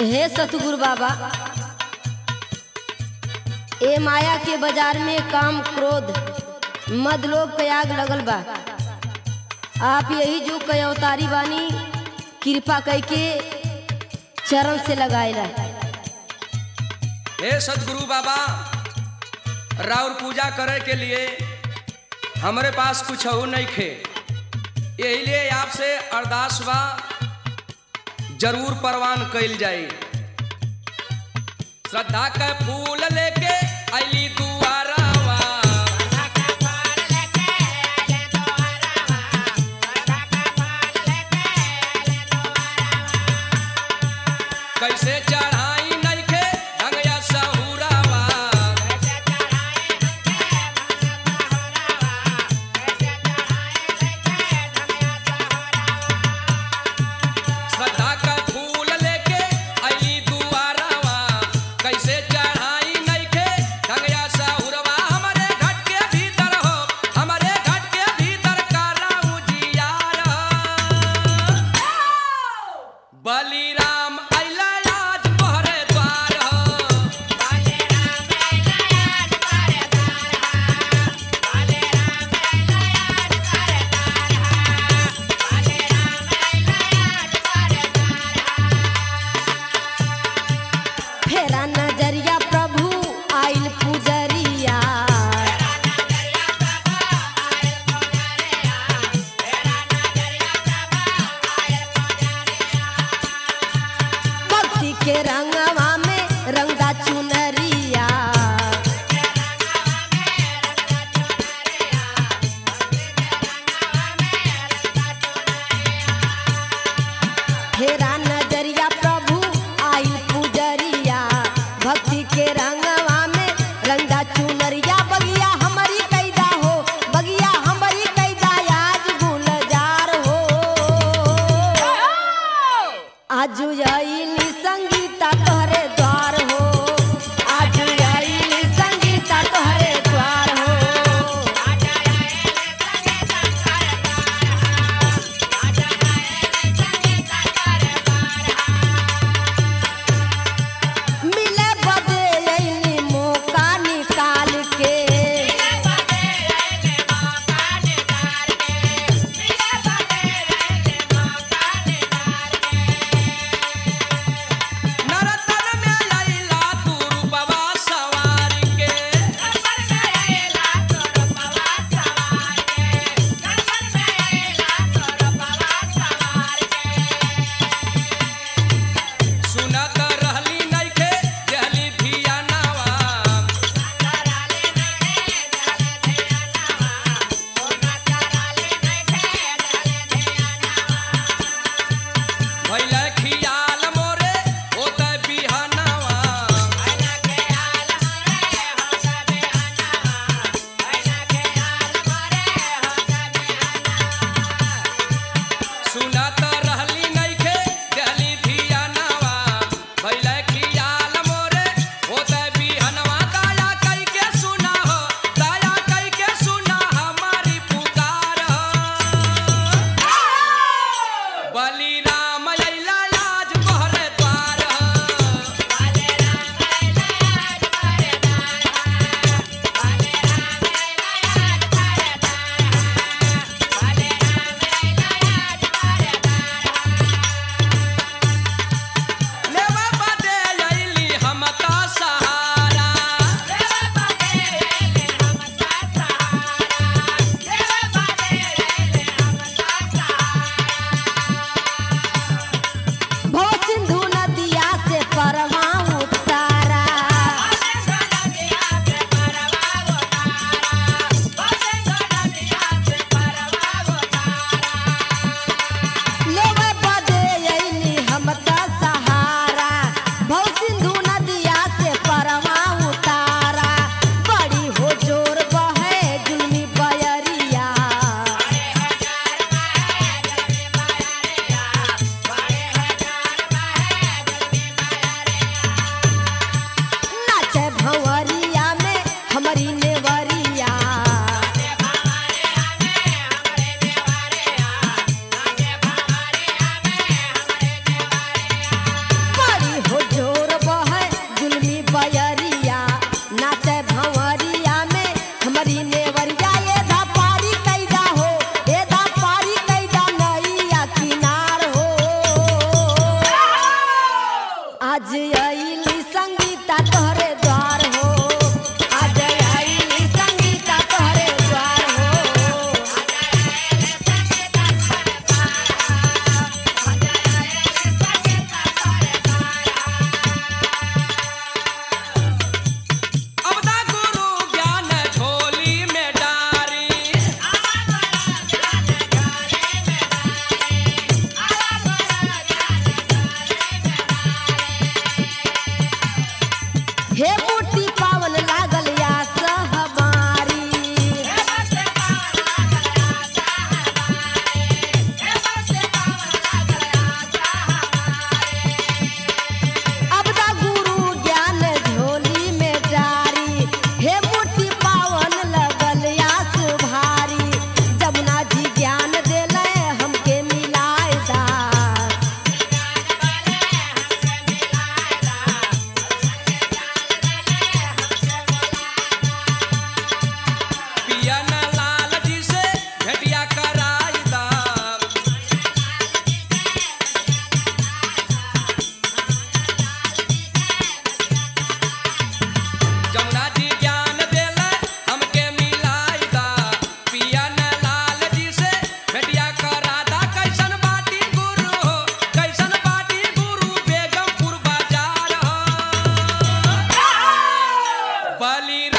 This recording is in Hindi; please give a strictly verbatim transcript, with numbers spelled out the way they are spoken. हे सतगुरु बाबा, ए माया के बाजार में काम क्रोध मद लोभ के आग लगल बा। आप यही जो कई अवतारी बानी कृपा करके चरण से लगाएला। हे सतगुरु बाबा, राउर पूजा करे के लिए हमारे पास कुछ हो नहीं खे, यही लिए आपसे अरदास बा, जरूर परवान कइल जाए। श्रद्धा के फूल लेके आइली दुआरावा, श्रद्धा के फूल लेके आइली दुआरावा, श्रद्धा के फूल लेके आइली दुआरावा, कैसे चढ़ाई नहीं के ढंगया सहुरावा, कैसे चढ़ाई नहीं के ढंगया सहुरावा, कैसे चढ़ाई नहीं के ढंगया सहुरावा। श्रद्धा कैसे चढ़ाई नहीं के ढंगया सहुरावा। बलि